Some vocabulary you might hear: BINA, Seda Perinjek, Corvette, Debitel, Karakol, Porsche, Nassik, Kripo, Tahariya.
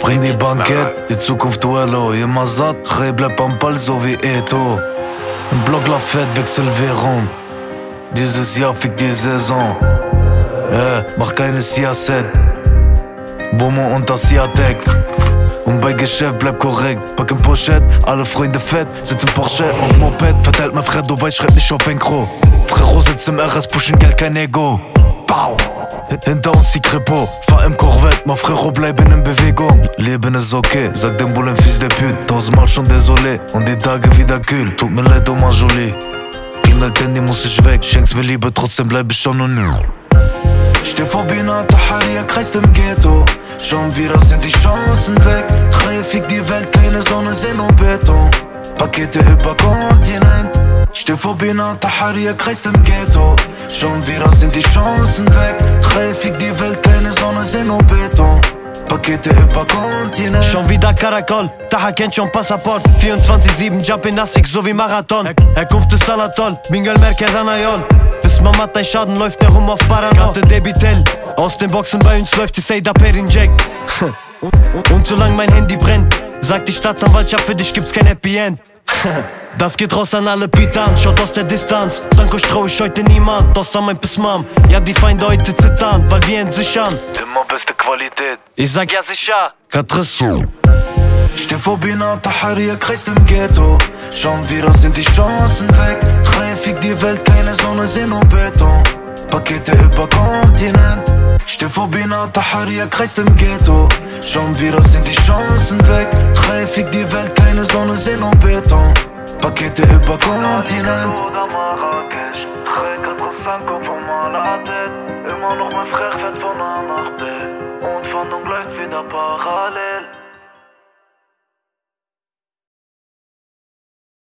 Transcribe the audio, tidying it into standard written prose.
Spring die Bankett, die Zukunft Duello. Immer satt, Reh bleibt am Ball, so wie Eto. Im Block Lafette, wechsel Währung. Dieses Jahr fick die Saison. Mach keine Siaset. Bomo und das Siatek. Und bei Geschäft bleib korrekt. Pack im Pochette, alle Freunde fett. Sitz im Porsche, auf Moped. Verteilt mein Fredo, weil ich schreib nicht auf Enkro. Frero sitzt im RS, pushen Geld, kein Ego. Bau! Hinter uns die Kripo, fahr im Corvette, mein Frero, bleiben in Bewegung. Leben ist okay, sag dem Bullen, Fils der Püt. Tausendmal schon désolé und die Tage wieder kühl. Tut mir leid, Oma Jolie. Klingelt Handy, muss ich weg. Schenkst mir Liebe, trotzdem bleib ich anonym. Steh vor BINA, Tahariya kreist im Ghetto. Schon wieder sind die Chancen weg. Reihe fickt die Welt, keine Sonne, See nur Beton. Pakete über Kontinent. Steh vor BINA, Tahariya kreist im Ghetto. Schon wieder sind die Chancen weg. Reihe fickt die Welt, keine Sonne, See nur Beton. Pakete über Kontinent. Schon wieder Karakol, Taha kennt schon Passaport. 24/7, Jump in Nassik, so wie Marathon. Herkunft ist Salatol, Bingel Merkez Anayol. Bis man matt ein Schaden läuft, rum auf Parano. Kante Debitel, aus den Boxen bei uns läuft die Seda Perinjek. Und solange mein Handy brennt, sagt die Staatsanwaltschaft, für dich gibt's kein Happy End. Das geht raus an alle Bietern, schaut aus der Distanz. Dank euch trau ich heute niemand, außer mein Pissmam. Ja, die Feinde heute zittern, weil wir entsichern. Immer beste Qualität, ich sag ja sicher. Katrissu. Steh vor BINA, Tahariya kreist im Ghetto. Schon wieder sind die Chancen weg. Reihe fickt die Welt, keine Sonne, See nur Beton. Pakete über Kontinent. Steh vor BINA, Tahariya kreist im Ghetto. Schon wieder sind die Chancen weg. Reihe fickt die Welt, keine Sonne, See nur Beton. Pakete über Kontinent. Immer noch mein Frech wird von A nach B. Und Fahndung läuft wieder parallel.